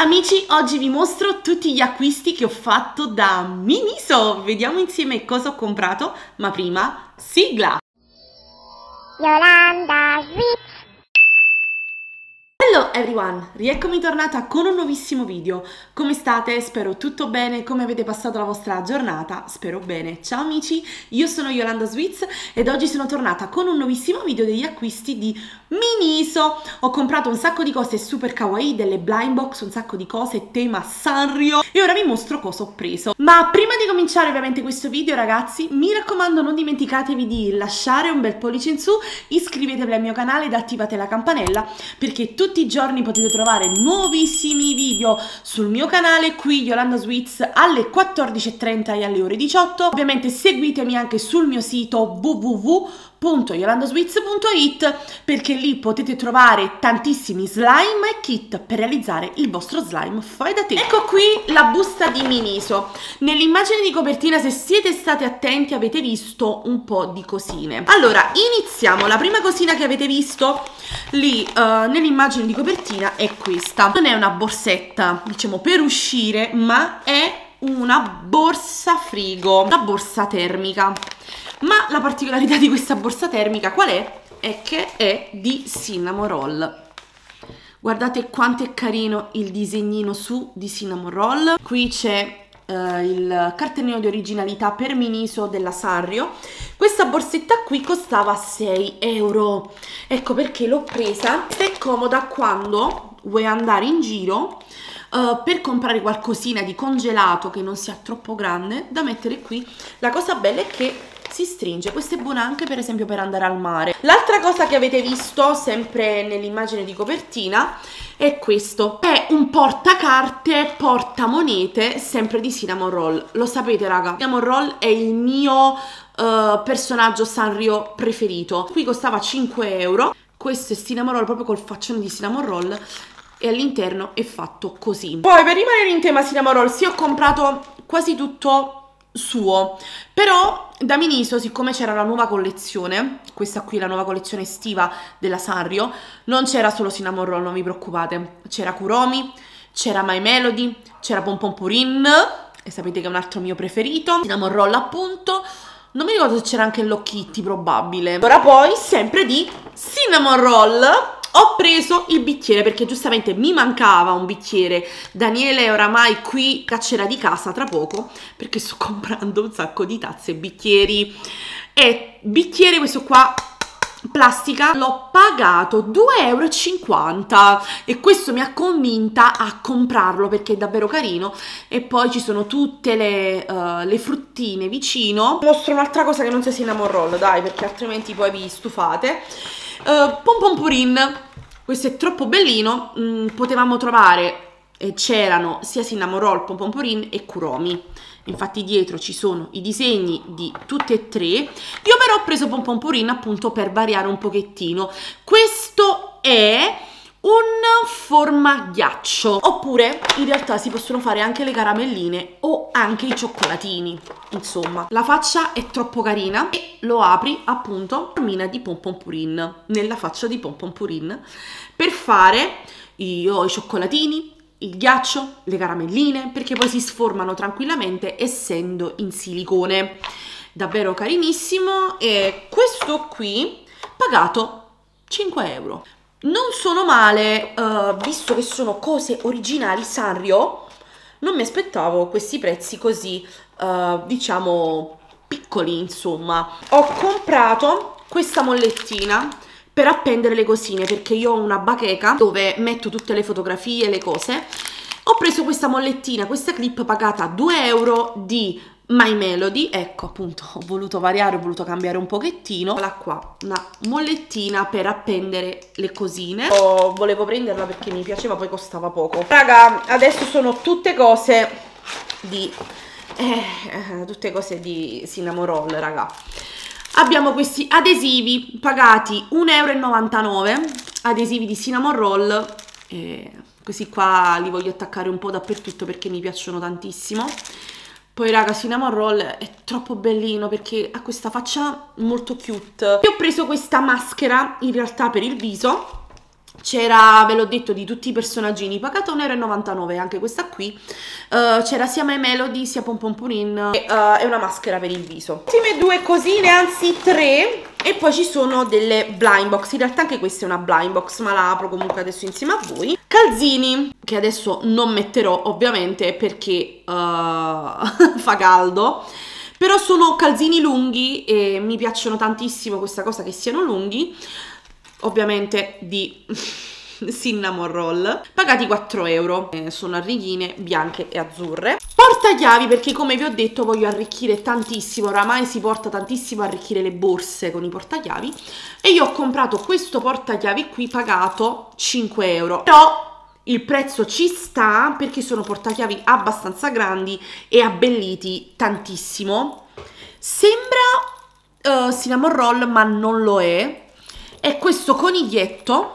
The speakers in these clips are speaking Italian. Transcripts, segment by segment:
Amici, oggi vi mostro tutti gli acquisti che ho fatto da Miniso. Vediamo insieme cosa ho comprato, ma prima sigla! Iolanda Sweets. Hello everyone, rieccomi tornata con un nuovissimo video. Come state? Spero tutto bene. Come avete passato la vostra giornata? Spero bene. Ciao amici, io sono Iolanda Sweets ed oggi sono tornata con un nuovissimo video degli acquisti di Miniso. Ho comprato un sacco di cose super kawaii, delle blind box, un sacco di cose tema Sanrio e ora vi mostro cosa ho preso. Ma prima di cominciare ovviamente questo video, ragazzi, mi raccomando non dimenticatevi di lasciare un bel pollice in su, iscrivetevi al mio canale ed attivate la campanella perché tutti i giorni potete trovare nuovissimi video sul mio canale qui Iolanda Sweets alle 14:30 e alle ore 18. Ovviamente seguitemi anche sul mio sito www.iolandasweets.it perché lì potete trovare tantissimi slime e kit per realizzare il vostro slime fai da te. Ecco qui la busta di Miniso. Nell'immagine di copertina, se siete stati attenti, avete visto un po' di cosine. Allora iniziamo. La prima cosina che avete visto lì nell'immagine di copertina è questa. Non è una borsetta, diciamo, per uscire, ma è una borsa frigo, una borsa termica. Ma la particolarità di questa borsa termica qual è? È che è di Cinnamoroll. Guardate quanto è carino il disegnino su di Cinnamoroll. Qui c'è il cartellino di originalità per Miniso della Sanrio. Questa borsetta qui costava 6 euro. Ecco perché l'ho presa. È comoda quando vuoi andare in giro per comprare qualcosina di congelato che non sia troppo grande da mettere qui. La cosa bella è che si stringe, questa è buona anche per esempio per andare al mare. L'altra cosa che avete visto sempre nell'immagine di copertina è questo, è un portacarte, portamonete sempre di Cinnamoroll. Lo sapete raga, Cinnamoroll è il mio personaggio Sanrio preferito. Qui costava 5 euro. Questo è Cinnamoroll, proprio col faccione di Cinnamoroll, e all'interno è fatto così. Poi per rimanere in tema Cinnamoroll, sì, ho comprato quasi tutto suo, però da Miniso, siccome c'era la nuova collezione, questa qui è la nuova collezione estiva della Sanrio, non c'era solo Cinnamoroll, non vi preoccupate, c'era Kuromi, c'era My Melody, c'era Pompompurin, e sapete che è un altro mio preferito, Cinnamoroll appunto, non mi ricordo se c'era anche Hello Kitty probabile. Ora poi, sempre di Cinnamoroll, ho preso il bicchiere perché giustamente mi mancava un bicchiere. Daniele oramai qui caccerà di casa tra poco perché sto comprando un sacco di tazze e bicchieri. E bicchiere questo qua, plastica, l'ho pagato 2,50 euro e questo mi ha convinta a comprarlo perché è davvero carino. E poi ci sono tutte le fruttine vicino. Mostro un'altra cosa che non sia Cinnamoroll, dai, perché altrimenti poi vi stufate. Pompompurin, questo è troppo bellino. Potevamo trovare, c'erano sia Cinnamoroll, Pompompurin e Kuromi. Infatti dietro ci sono i disegni di tutti e tre. Io però ho preso Pompompurin appunto per variare un pochettino. Questo è un formaghiaccio, oppure in realtà si possono fare anche le caramelline o anche i cioccolatini. Insomma, la faccia è troppo carina e lo apri appunto formina di Pompompurin, nella faccia di Pompompurin, per fare i cioccolatini, il ghiaccio, le caramelline, perché poi si sformano tranquillamente essendo in silicone. Davvero carinissimo. E questo qui pagato 5 euro. Non sono male, visto che sono cose originali Sanrio. Non mi aspettavo questi prezzi così, diciamo, piccoli, insomma. Ho comprato questa mollettina per appendere le cosine, perché io ho una bacheca dove metto tutte le fotografie, le cose. Ho preso questa mollettina, questa clip pagata 2 euro di My Melody. Ecco appunto, ho voluto variare, ho voluto cambiare un pochettino. Eccola qua, una mollettina per appendere le cosine. Volevo prenderla perché mi piaceva, poi costava poco. Raga, adesso sono tutte cose di Cinnamoroll, raga. Abbiamo questi adesivi pagati 1,99 euro, adesivi di Cinnamoroll. Questi qua li voglio attaccare un po' dappertutto perché mi piacciono tantissimo. Poi raga, Cinnamoroll è troppo bellino perché ha questa faccia molto cute. Io ho preso questa maschera in realtà per il viso, c'era, ve l'ho detto, di tutti i personaggini, pagato €1,99 anche questa qui. C'era sia My Melody sia Pompompurin e una maschera per il viso. Ultime due cosine, anzi tre, e poi ci sono delle blind box. In realtà anche questa è una blind box, ma la apro comunque adesso insieme a voi. Calzini, che adesso non metterò ovviamente perché fa caldo, però sono calzini lunghi e mi piacciono tantissimo questa cosa che siano lunghi, ovviamente di Cinnamoroll, pagati €4, sono a righine bianche e azzurre. Portachiavi, perché come vi ho detto voglio arricchire tantissimo, oramai si porta tantissimo a arricchire le borse con i portachiavi, e io ho comprato questo portachiavi qui pagato €5, però il prezzo ci sta perché sono portachiavi abbastanza grandi e abbelliti tantissimo. Sembra Cinnamoroll ma non lo è, è questo coniglietto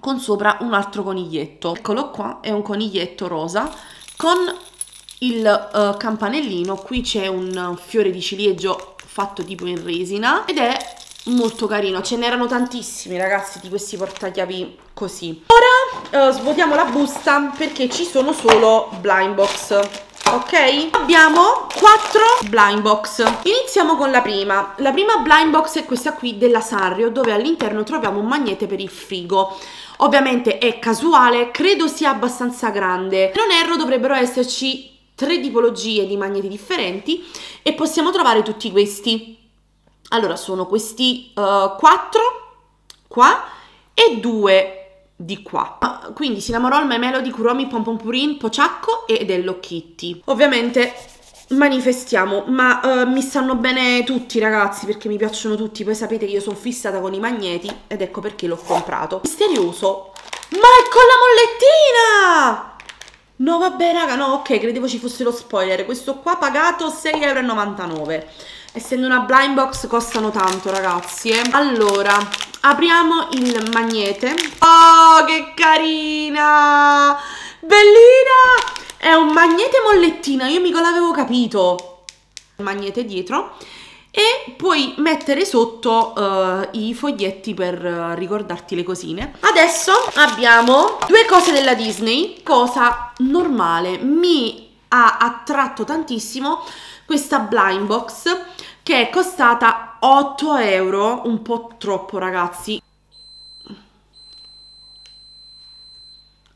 con sopra un altro coniglietto, eccolo qua, è un coniglietto rosa con il campanellino, qui c'è un fiore di ciliegio fatto tipo in resina ed è molto carino. Ce n'erano tantissimi ragazzi di questi portachiavi così. Ora svuotiamo la busta perché ci sono solo blind box, ok? Abbiamo 4 blind box. Iniziamo con la prima. La prima blind box è questa qui della Sanrio, dove all'interno troviamo un magnete per il frigo. Ovviamente è casuale, credo sia abbastanza grande. Se non erro dovrebbero esserci 3 tipologie di magneti differenti e possiamo trovare tutti questi. Allora sono questi 4 qua e 2 di qua, quindi Cinnamoroll, My Melody, Kuromi, Pompompurin, Pochacco ed Hello Kitty. Ovviamente manifestiamo, ma mi stanno bene tutti ragazzi perché mi piacciono tutti, poi sapete che io sono fissata con i magneti ed ecco perché l'ho comprato. Misterioso, ma è con la mollettina! No vabbè raga, no, ok, credevo ci fosse lo spoiler. Questo qua pagato €6,99, essendo una blind box costano tanto ragazzi, eh. Allora apriamo il magnete. Oh, che carina! Bellina! È un magnete mollettina, io mica l'avevo capito. Il magnete dietro e puoi mettere sotto i foglietti per ricordarti le cosine. Adesso abbiamo due cose della Disney, cosa normale. Mi ha attratto tantissimo questa blind box che è costata €8, un po' troppo ragazzi.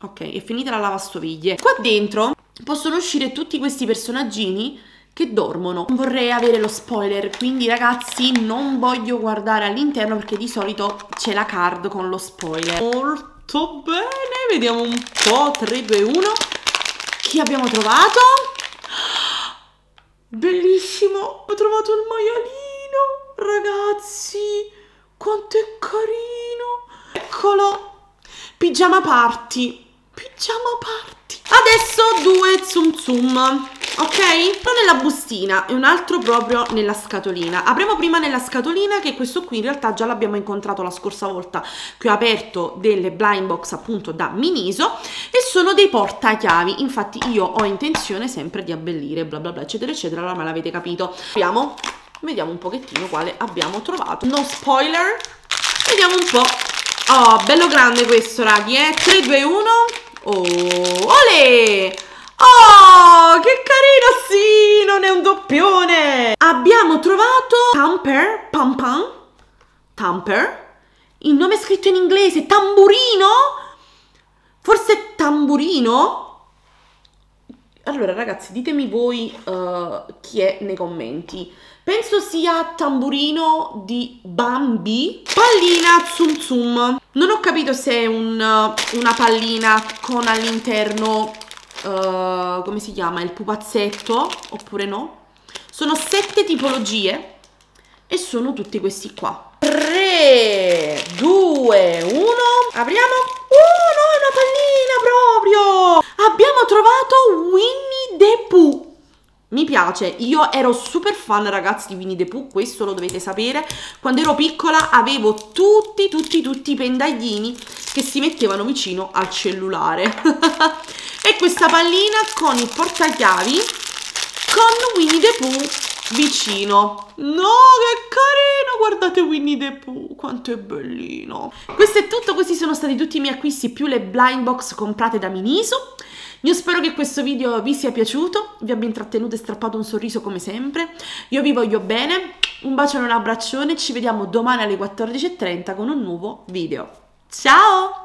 Ok, è finita la lavastoviglie. Qua dentro possono uscire tutti questi personaggini che dormono. Non vorrei avere lo spoiler, quindi ragazzi non voglio guardare all'interno perché di solito c'è la card con lo spoiler. Molto bene, vediamo un po', 3, 2, 1. Chi abbiamo trovato? Bellissimo, ho trovato il maialino. Ragazzi, quanto è carino! Eccolo! Pigiama party! Pigiama party! Adesso 2 Tsum Tsum, ok? Uno nella bustina e un altro proprio nella scatolina. Apriamo prima nella scatolina, che questo qui in realtà già l'abbiamo incontrato la scorsa volta che ho aperto delle blind box appunto da Miniso, e sono dei portachiavi. Infatti io ho intenzione sempre di abbellire bla bla bla eccetera eccetera, allora me l'avete capito. Apriamo. Vediamo un pochettino quale abbiamo trovato. No spoiler. Vediamo un po'. Oh, bello grande questo, raghi, eh. 3, 2, 1. Oh, olè! Oh, che carino, sì! Non è un doppione! Abbiamo trovato Tamper, Pampan, Tamper. Il nome è scritto in inglese. Tamburino? Forse tamburino? Allora ragazzi, ditemi voi chi è nei commenti. Penso sia tamburino di Bambi. Pallina Tsum Tsum. Non ho capito se è una pallina con all'interno, come si chiama, il pupazzetto, oppure no. Sono 7 tipologie e sono tutti questi qua. 3, 2, 1. Apriamo. No, è una pallina proprio. Abbiamo trovato Winnie the Pooh. Mi piace, io ero super fan ragazzi di Winnie the Pooh, questo lo dovete sapere. Quando ero piccola avevo tutti i pendaglini che si mettevano vicino al cellulare. E questa pallina con il portachiavi con Winnie the Pooh vicino. No, che carino! Guardate Winnie the Pooh, quanto è bellino. Questo è tutto, questi sono stati tutti i miei acquisti più le blind box comprate da Miniso. Io spero che questo video vi sia piaciuto, vi abbia intrattenuto e strappato un sorriso come sempre. Io vi voglio bene, un bacione e un abbraccione, ci vediamo domani alle 14:30 con un nuovo video. Ciao!